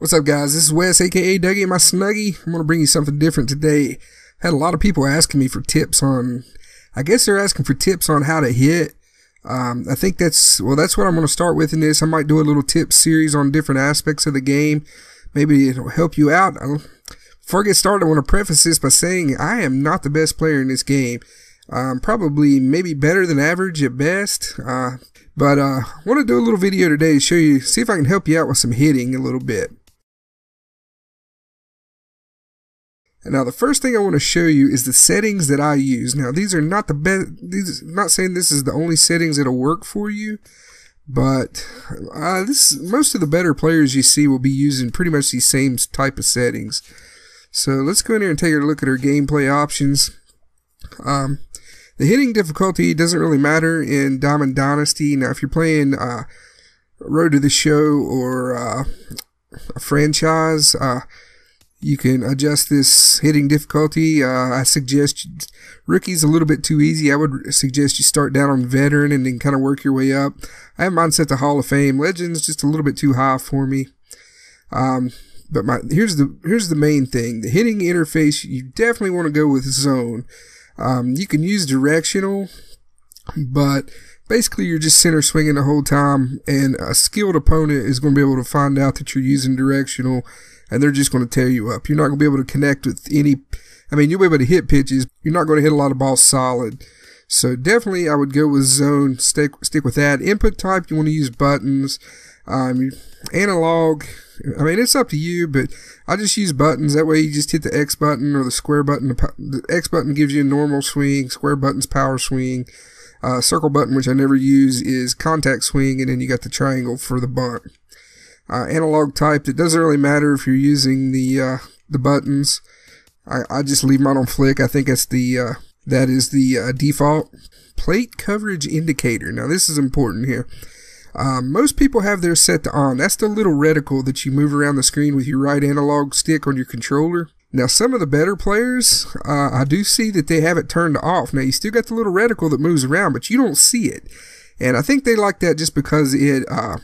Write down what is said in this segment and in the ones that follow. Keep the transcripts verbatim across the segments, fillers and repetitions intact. What's up, guys? This is Wes, aka Dougie and my Snuggy. I'm going to bring you something different today. I had a lot of people asking me for tips on, I guess they're asking for tips on how to hit. Um, I think that's, well, that's what I'm going to start with in this. I might do a little tip series on different aspects of the game. Maybe it'll help you out. Before I get started, I want to preface this by saying I am not the best player in this game. Um, probably maybe better than average at best. Uh, but uh, I want to do a little video today to show you, see if I can help you out with some hitting a little bit. Now, the first thing I want to show you is the settings that I use. Now, these are not the best. These, I'm not saying this is the only settings that'll work for you, but uh, this most of the better players you see will be using pretty much these same type of settings. So let's go in here and take a look at our gameplay options. Um, the hitting difficulty doesn't really matter in Diamond Dynasty. Now, if you're playing uh, Road to the Show or uh, a franchise, uh, you can adjust this hitting difficulty. Uh, I suggest you, rookie's a little bit too easy. I would suggest you start down on veteran and then kind of work your way up. I have mine set to Hall of Fame. Legends just a little bit too high for me. Um, but my here's the here's the main thing. The hitting interface, you definitely want to go with zone. Um, you can use directional, but basically you're just center swinging the whole time, and a skilled opponent is going to be able to find out that you're using directional. And they're just going to tear you up. You're not going to be able to connect with any, I mean, you'll be able to hit pitches. You're not going to hit a lot of balls solid. So definitely I would go with zone, stick, stick with that. Input type, you want to use buttons. Um, analog, I mean, it's up to you, but I just use buttons. That way you just hit the X button or the square button. The X button gives you a normal swing. Square button's power swing. Uh, circle button, which I never use, is contact swing. And then you got the triangle for the bunt. Uh, analog type, it doesn't really matter if you're using the uh, the buttons. I, I just leave mine on flick. I think that's the uh, that is the uh, default. Plate coverage indicator. Now this is important here. Um, most people have theirs set to on. That's the little reticle that you move around the screen with your right analog stick on your controller. Now some of the better players, uh, I do see that they have it turned off. Now you still got the little reticle that moves around, but you don't see it. And I think they like that just because it. Uh,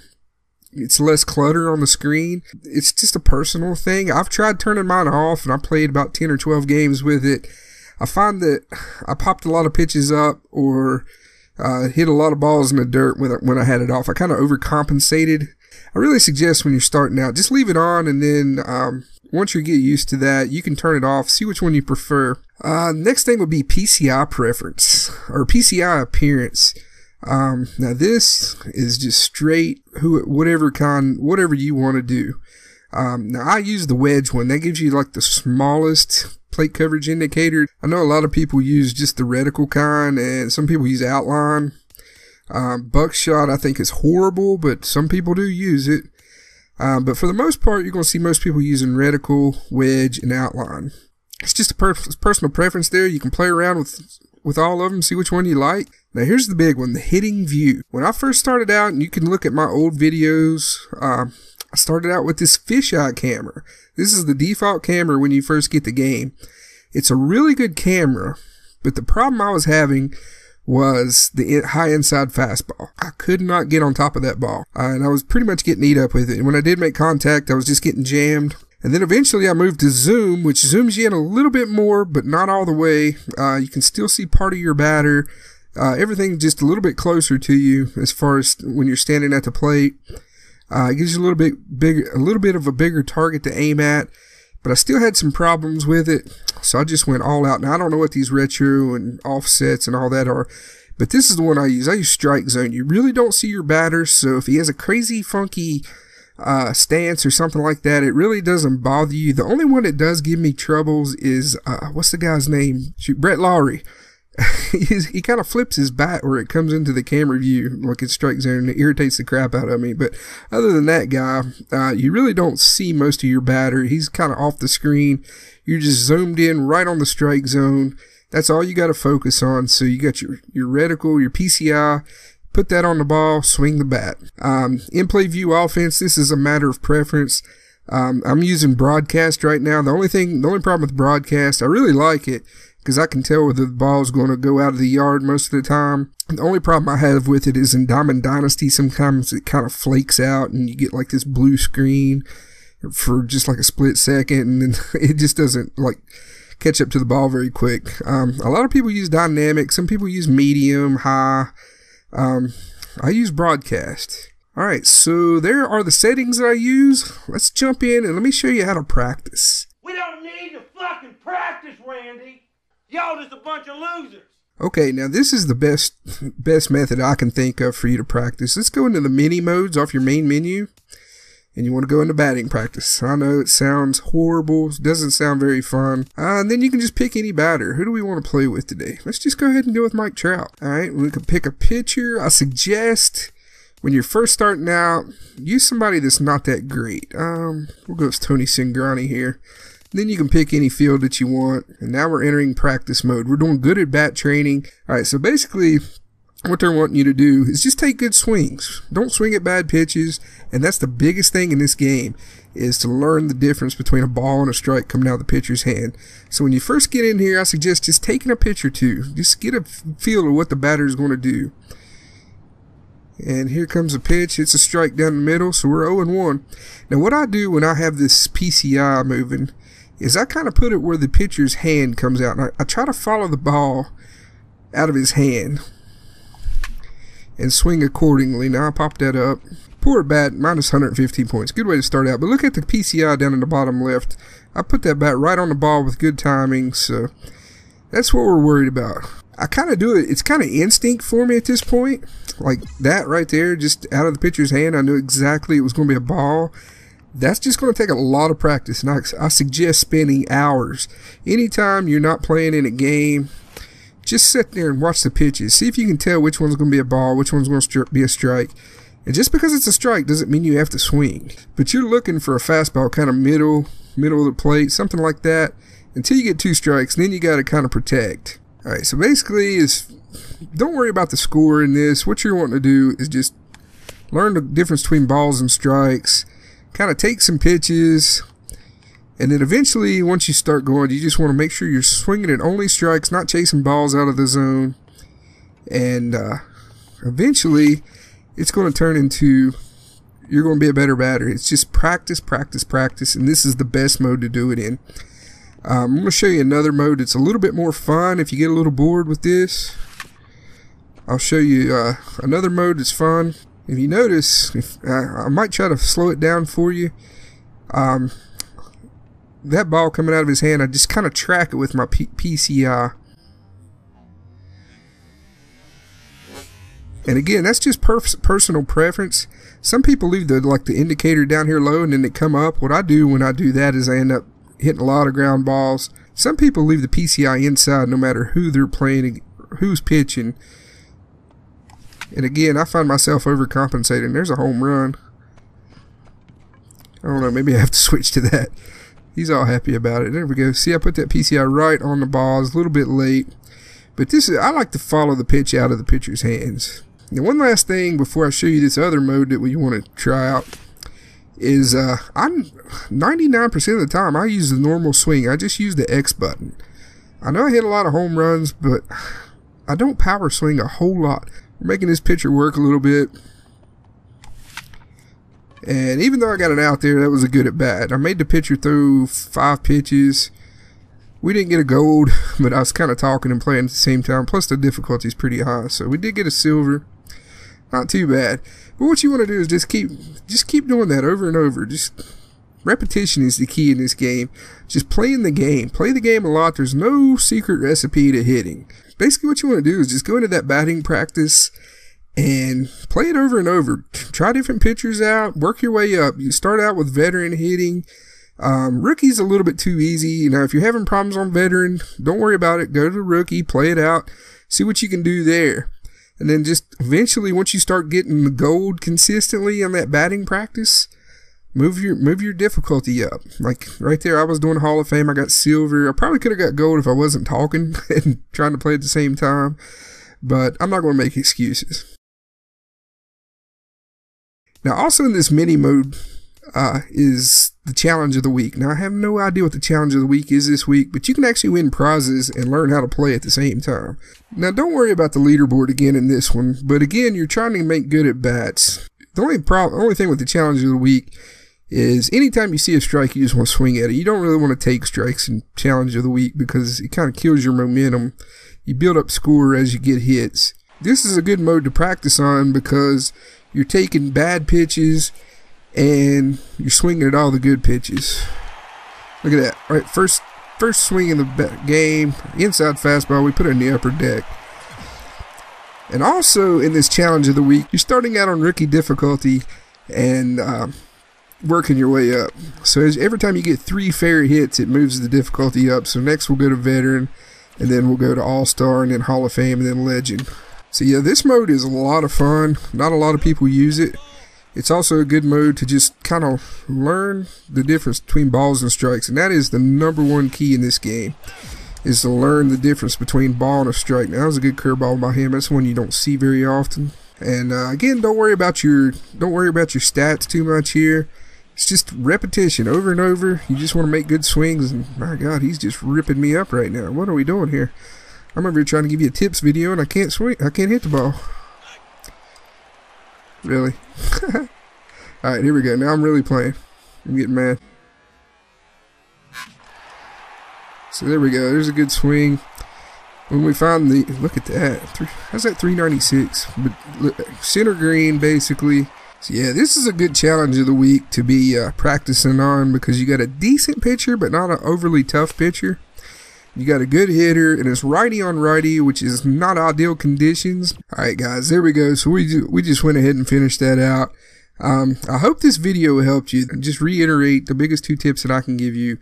It's less clutter on the screen. It's just a personal thing. I've tried turning mine off, and I played about ten or twelve games with it. I find that I popped a lot of pitches up or uh, hit a lot of balls in the dirt when I, when I had it off. I kind of overcompensated. I really suggest when you're starting out, just leave it on, and then um, once you get used to that, you can turn it off. See which one you prefer. Uh, next thing would be P C I preference or P C I appearance. Um, now this is just straight who whatever kind whatever you want to do. Um, now I use the wedge one. That gives you like the smallest plate coverage indicator. I know a lot of people use just the reticle kind, and some people use outline. Um, buckshot I think is horrible, but some people do use it. Um, but for the most part, you're gonna see most people using reticle, wedge, and outline. It's just a per personal preference there. You can play around with with all of them, see which one you like. Now here's the big one, the hitting view. When I first started out, and you can look at my old videos, uh, I started out with this fisheye camera. This is the default camera when you first get the game. It's a really good camera, but the problem I was having was the high inside fastball. I could not get on top of that ball, uh, and I was pretty much getting eat up with it. And when I did make contact, I was just getting jammed. And then eventually I moved to zoom, which zooms you in a little bit more, but not all the way. Uh, you can still see part of your batter. Uh, everything just a little bit closer to you as far as when you're standing at the plate. Uh, it gives you a little bit bigger, a little bit of a bigger target to aim at, but I still had some problems with it, so I just went all out. Now I don't know what these retro and offsets and all that are, but this is the one I use. I use strike zone. You really don't see your batter, so if he has a crazy, funky uh, stance or something like that, it really doesn't bother you. The only one that does give me troubles is uh, what's the guy's name? Shoot, Brett Lawrie. He kind of flips his bat where it comes into the camera view like it strikes in, and it irritates the crap out of me. But other than that guy, uh, you really don't see most of your batter. He's kind of off the screen. You're just zoomed in right on the strike zone. That's all you got to focus on. So you got your, your reticle, your P C I. Put that on the ball. Swing the bat. Um, in-play view offense, this is a matter of preference. Um, I'm using broadcast right now. The only thing, the only problem with broadcast, I really like it, because I can tell whether the ball's going to go out of the yard most of the time. The only problem I have with it is in Diamond Dynasty, sometimes it kind of flakes out and you get like this blue screen. for just like a split second, and then it just doesn't like catch up to the ball very quick. Um, a lot of people use dynamic. Some people use medium, high. Um, I use broadcast. All right, so there are the settings that I use. Let's jump in and let me show you how to practice. We don't need to fucking practice, Randy. Y'all just a bunch of losers. Okay, now this is the best best method I can think of for you to practice. Let's go into the mini modes off your main menu. And you want to go into batting practice. I know it sounds horrible. It doesn't sound very fun. Uh, and then you can just pick any batter. Who do we want to play with today? Let's just go ahead and go with Mike Trout. All right, we can pick a pitcher. I suggest when you're first starting out, use somebody that's not that great. Um, we'll go with Tony Cingrani here. Then you can pick any field that you want. And now we're entering practice mode. We're doing good at bat training. All right, so basically, what they're wanting you to do is just take good swings. Don't swing at bad pitches, and that's the biggest thing in this game, is to learn the difference between a ball and a strike coming out of the pitcher's hand. So when you first get in here, I suggest just taking a pitch or two. Just get a feel of what the batter is going to do. And here comes a pitch. It's a strike down the middle, so we're oh and one. Now what I do when I have this P C I moving is I kind of put it where the pitcher's hand comes out, and I, I try to follow the ball out of his hand and swing accordingly. Now I pop that up. Poor bat, minus one hundred fifteen points. Good way to start out. But look at the P C I down in the bottom left. I put that bat right on the ball with good timing. So that's what we're worried about. I kind of do it. It's kind of instinct for me at this point. Like that right there, just out of the pitcher's hand, I knew exactly it was going to be a ball. That's just going to take a lot of practice. And I, I suggest spending hours. Anytime you're not playing in a game, just sit there and watch the pitches. See if you can tell which one's going to be a ball, which one's going to be a strike. And just because it's a strike doesn't mean you have to swing. But you're looking for a fastball kind of middle, middle of the plate, something like that, until you get two strikes. Then you got to kind of protect. All right, so basically, is don't worry about the score in this. What you're wanting to do is just learn the difference between balls and strikes, kind of take some pitches. And then eventually, once you start going, you just want to make sure you're swinging at only strikes, not chasing balls out of the zone. And uh, eventually, it's going to turn into, you're going to be a better batter. It's just practice, practice, practice. And this is the best mode to do it in. Um, I'm going to show you another mode that's a little bit more fun if you get a little bored with this. I'll show you uh, another mode that's fun. If you notice, if, uh, I might try to slow it down for you. Um... That ball coming out of his hand, I just kind of track it with my P C I. And again, that's just per personal preference. Some people leave the like the indicator down here low and then they come up. What I do when I do that is I end up hitting a lot of ground balls. Some people leave the P C I inside no matter who they're playing, who's pitching. And again, I find myself overcompensating. There's a home run. I don't know, maybe I have to switch to that. He's all happy about it. There we go. See, I put that P C I right on the ball. It's a little bit late. But this is, I like to follow the pitch out of the pitcher's hands. Now, one last thing before I show you this other mode that we want to try out is uh, I'm ninety-nine percent of the time I use the normal swing. I just use the X button. I know I hit a lot of home runs, but I don't power swing a whole lot. We're making this pitcher work a little bit. And even though I got it out there, that was a good at bat. I made the pitcher throw five pitches. We didn't get a gold, but I was kind of talking and playing at the same time. Plus, the difficulty is pretty high, so we did get a silver. Not too bad. But what you want to do is just keep, just keep doing that over and over. Just repetition is the key in this game. Just playing the game. Play the game a lot. There's no secret recipe to hitting. Basically, what you want to do is just go into that batting practice and play it over and over. Try different pitchers out. Work your way up. You start out with veteran hitting. Um, rookie's a little bit too easy. You know, if you're having problems on veteran, don't worry about it. Go to the rookie. Play it out. See what you can do there. And then just eventually, once you start getting the gold consistently on that batting practice, move your move your difficulty up. Like right there, I was doing Hall of Fame. I got silver. I probably could have got gold if I wasn't talking and trying to play at the same time. But I'm not going to make excuses. Now, also in this mini mode uh, is the challenge of the week. Now, I have no idea what the challenge of the week is this week, but you can actually win prizes and learn how to play at the same time. Now, don't worry about the leaderboard again in this one, but again, you're trying to make good at bats. The only, problem, only thing with the challenge of the week is anytime you see a strike, you just want to swing at it. You don't really want to take strikes and challenge of the week because it kind of kills your momentum. You build up score as you get hits. This is a good mode to practice on because you're taking bad pitches and you're swinging at all the good pitches. Look at that. All right, first, first swing in the game, inside fastball, we put it in the upper deck. And also in this challenge of the week, you're starting out on rookie difficulty and um, working your way up. So as, every time you get three fair hits, it moves the difficulty up. So next we'll go to veteran, and then we'll go to all-star, and then Hall of Fame, and then legend. So yeah, this mode is a lot of fun. Not a lot of people use it. It's also a good mode to just kind of learn the difference between balls and strikes, and that is the number one key in this game, is to learn the difference between ball and a strike. Now, that was a good curveball by him. That's one you don't see very often. And uh, again, don't worry about your don't worry about your stats too much here. It's just repetition over and over. You just want to make good swings. And my God, he's just ripping me up right now. What are we doing here? I remember trying to give you a tips video, and I can't swing. I can't hit the ball. Really? All right, here we go. Now I'm really playing. I'm getting mad. So there we go. There's a good swing. When we find the, look at that. How's that three ninety-six? But center green, basically. So yeah, this is a good challenge of the week to be uh, practicing on because you got a decent pitcher, but not an overly tough pitcher. You got a good hitter, and it's righty on righty, which is not ideal conditions. All right, guys. There we go. So we ju we just went ahead and finished that out. Um, I hope this video helped you. Just reiterate the biggest two tips that I can give you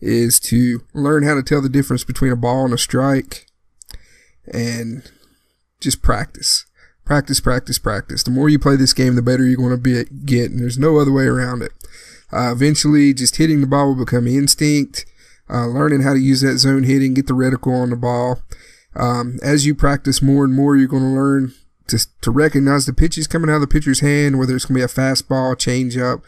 is to learn how to tell the difference between a ball and a strike, and just practice. Practice, practice, practice. The more you play this game, the better you're going to be get, and there's no other way around it. Uh, eventually, just hitting the ball will become instinct, uh, learning how to use that zone hitting, get the reticle on the ball. Um, as you practice more and more, you're going to learn to, to recognize the pitches coming out of the pitcher's hand, whether it's going to be a fastball, changeup,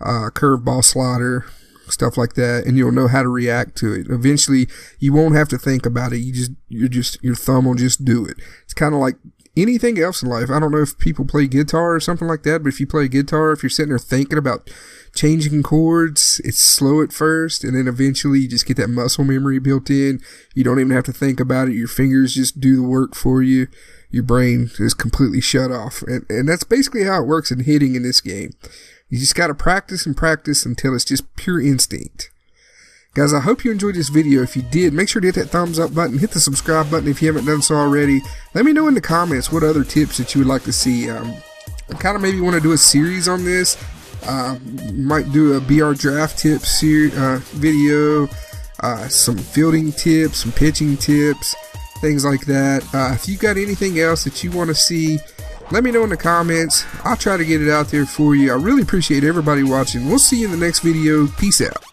uh, curveball, slider, stuff like that, and you'll know how to react to it. Eventually, you won't have to think about it. You just, you're just, your thumb will just do it. It's kind of like anything else in life. I don't know if people play guitar or something like that, but if you play guitar, if you're sitting there thinking about changing chords, it's slow at first, and then eventually you just get that muscle memory built in. You don't even have to think about it. Your fingers just do the work for you. Your brain is completely shut off. And, and that's basically how it works in hitting in this game. You just got to practice and practice until it's just pure instinct. Guys, I hope you enjoyed this video. If you did, make sure to hit that thumbs up button. Hit the subscribe button if you haven't done so already. Let me know in the comments what other tips that you would like to see. Um, I kind of maybe want to do a series on this. Uh, might do a B R draft tip series, uh, video, uh, some fielding tips, some pitching tips, things like that. Uh, if you got anything else that you want to see, let me know in the comments. I'll try to get it out there for you. I really appreciate everybody watching. We'll see you in the next video. Peace out.